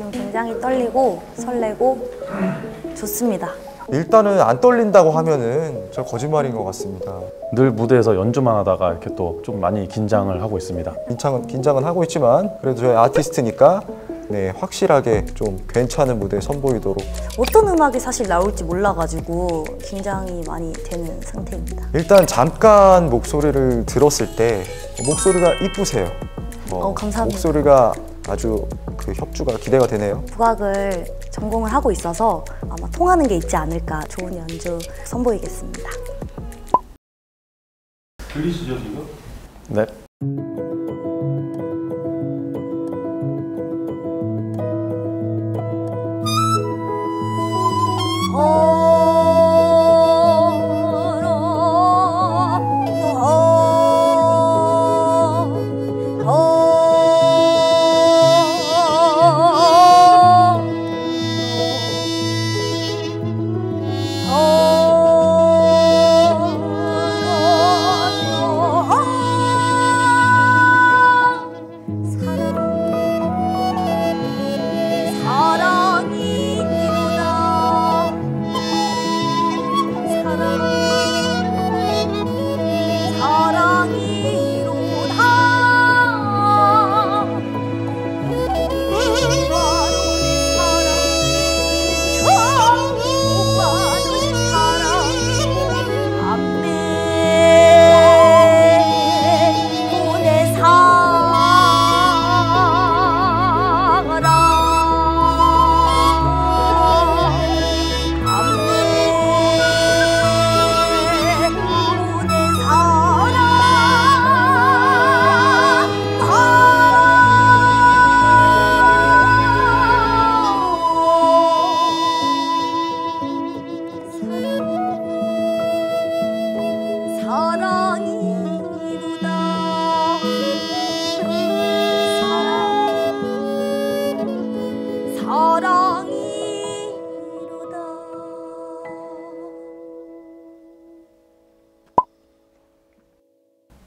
지금 굉장히 떨리고 설레고 좋습니다. 일단은 안 떨린다고 하면은 저 거짓말인 것 같습니다. 늘 무대에서 연주만 하다가 이렇게 또 좀 많이 긴장을 하고 있습니다. 긴장은 하고 있지만 그래도 저희 아티스트니까 네, 확실하게 좀 괜찮은 무대 선보이도록. 어떤 음악이 사실 나올지 몰라가지고 긴장이 많이 되는 상태입니다. 일단 잠깐 목소리를 들었을 때 목소리가 이쁘세요. 감사합니다. 목소리가 아주 그 협주가 기대가 되네요. 국악을 전공을 하고 있어서 아마 통하는 게 있지 않을까. 좋은 연주 선보이겠습니다. 들리시죠 지금? 네.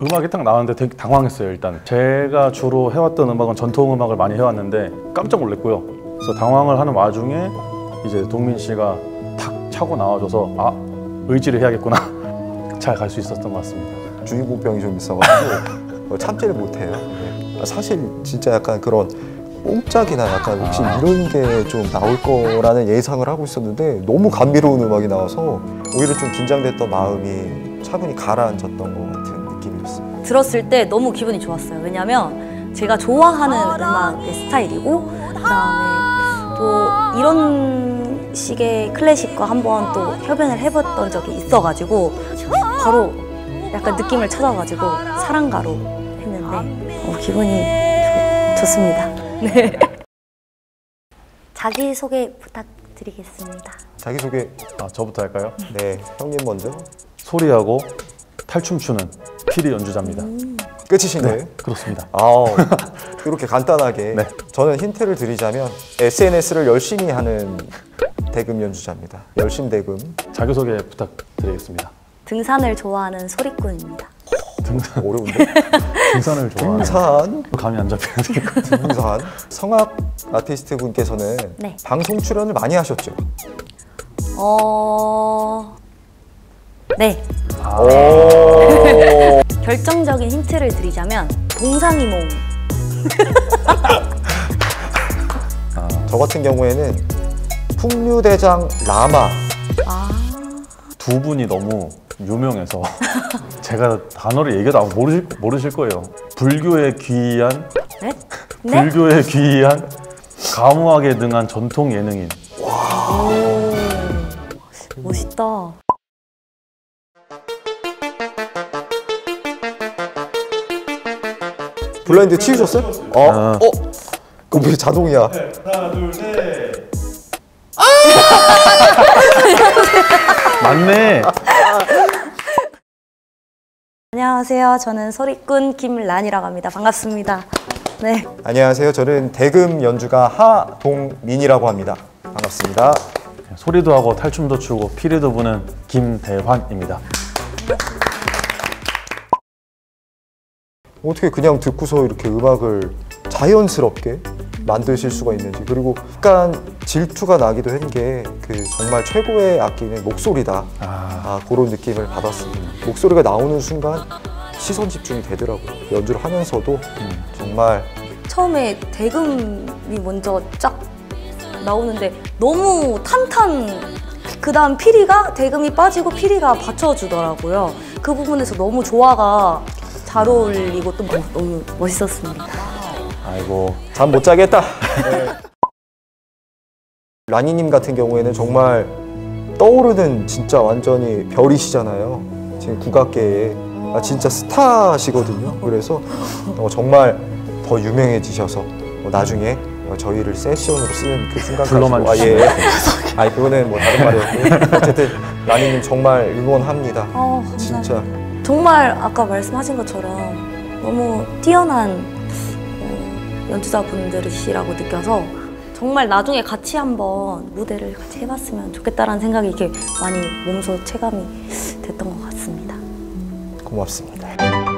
음악이 딱 나왔는데 되게 당황했어요. 일단 제가 주로 해왔던 음악은 전통음악을 많이 해왔는데 깜짝 놀랐고요. 그래서 당황을 하는 와중에 이제 동민 씨가 탁 차고 나와줘서 아, 의지를 해야겠구나. 잘 갈 수 있었던 것 같습니다. 주인공병이 좀 있어가지고 참지를 못해요. 사실 진짜 약간 그런 뽕짝이나 약간 혹시 이런 게 좀 나올 거라는 예상을 하고 있었는데 너무 감미로운 음악이 나와서 오히려 좀 긴장됐던 마음이 차분히 가라앉았던 것 같아요. 들었을 때 너무 기분이 좋았어요. 왜냐면 제가 좋아하는 음악의 스타일이고 그다음에 또 이런 식의 클래식과 한번 또 협연을 해봤던 적이 있어가지고 바로 약간 느낌을 찾아가지고 사랑가로 했는데 기분이 좋습니다. 네. 자기소개 부탁드리겠습니다. 자기소개 저부터 할까요? 네, 형님 먼저. 소리하고 탈춤추는 피리 연주자입니다. 끝이신가요? 네, 그렇습니다. 이렇게 간단하게. 네. 저는 힌트를 드리자면 SNS를 열심히 하는 대금 연주자입니다. 열심 대금. 자기소개 부탁드리겠습니다. 등산을 좋아하는 소리꾼입니다. 등산 어려운데? 등산을 좋아하는. 등산? 감이 안 잡히는 것 같아요. 등산. 성악 아티스트 분께서는 네. 방송 출연을 많이 하셨죠? 네. 결정적인 힌트를 드리자면 동상이몽. 저 같은 경우에는 풍류대장 라마. 두 분이 너무 유명해서 제가 단어를 얘기해도 아마 모르실 거예요. 불교에 귀의한 네? 불교에 귀의한 가무악에 능한 전통 예능인. 와. 멋있다. 블라인드 치우셨어요? 그럼 왜 자동이야? 네, 하나, 둘, 셋. 맞네. 안녕하세요. 저는 소리꾼 김란이라고 합니다. 반갑습니다. 네. 안녕하세요. 저는 대금 연주가 하동민이라고 합니다. 반갑습니다. 소리도 하고 탈춤도 추고 피리도 부는 김대환입니다. 어떻게 그냥 듣고서 이렇게 음악을 자연스럽게 만드실 수가 있는지. 그리고 약간 질투가 나기도 한 게 그 정말 최고의 악기는 목소리다. 그런 느낌을 받았습니다. 목소리가 나오는 순간 시선 집중이 되더라고요. 연주를 하면서도 정말 처음에 대금이 먼저 쫙 나오는데 너무 그 다음 피리가 대금이 빠지고 피리가 받쳐주더라고요. 그 부분에서 너무 조화가 잘 어울리고 또 너무 멋있었습니다. 아이고, 잠 못 자겠다. 네. 라니님 같은 경우에는 정말 떠오르는 진짜 완전히 별이시잖아요. 지금 국악계에 진짜 스타시거든요. 그래서 정말 더 유명해지셔서 나중에 저희를 세션으로 쓰는 그 순간까지. 예. 아니 그거는 뭐 다른 말이었고 어쨌든 라니님 정말 응원합니다. 진짜 정말 아까 말씀하신 것처럼 너무 뛰어난 연주자분들이시라고 느껴서 정말 나중에 같이 한번 무대를 같이 해봤으면 좋겠다라는 생각이 이렇게 많이 몸소 체감이 됐던 것 같습니다. 고맙습니다.